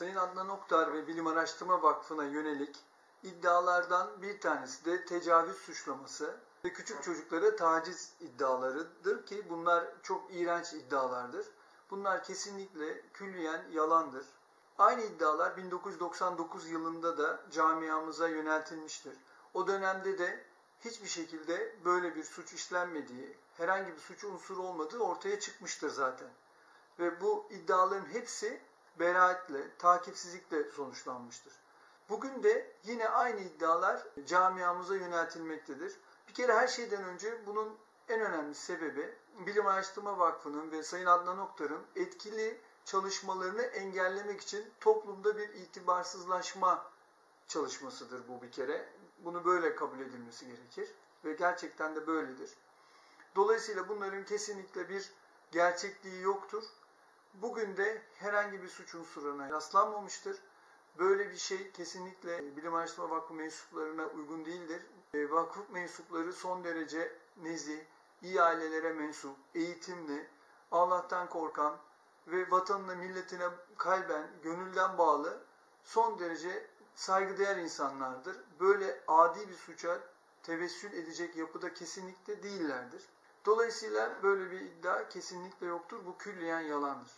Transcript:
Sayın Adnan Oktar ve Bilim Araştırma Vakfı'na yönelik iddialardan bir tanesi de tecavüz suçlaması ve küçük çocuklara taciz iddialarıdır ki bunlar çok iğrenç iddialardır. Bunlar kesinlikle külliyen yalandır. Aynı iddialar 1999 yılında da camiamıza yöneltilmiştir. O dönemde de hiçbir şekilde böyle bir suç işlenmediği, herhangi bir suç unsuru olmadığı ortaya çıkmıştır zaten. Ve bu iddiaların hepsi beraatle, takipsizlikle sonuçlanmıştır. Bugün de yine aynı iddialar camiamıza yöneltilmektedir. Bir kere her şeyden önce bunun en önemli sebebi Bilim Araştırma Vakfı'nın ve Sayın Adnan Oktar'ın etkili çalışmalarını engellemek için toplumda bir itibarsızlaşma çalışmasıdır bu bir kere. Bunu böyle kabul edilmesi gerekir ve gerçekten de böyledir. Dolayısıyla bunların kesinlikle bir gerçekliği yoktur. Bugün de herhangi bir suç unsuruna rastlanmamıştır. Böyle bir şey kesinlikle Bilim Araştırma Vakfı mensuplarına uygun değildir. Vakıf mensupları son derece nezih, iyi ailelere mensup, eğitimli, Allah'tan korkan ve vatanına, milletine kalben, gönülden bağlı son derece saygıdeğer insanlardır. Böyle adi bir suça tevessül edecek yapıda kesinlikle değillerdir. Dolayısıyla böyle bir iddia kesinlikle yoktur. Bu külliyen yalandır.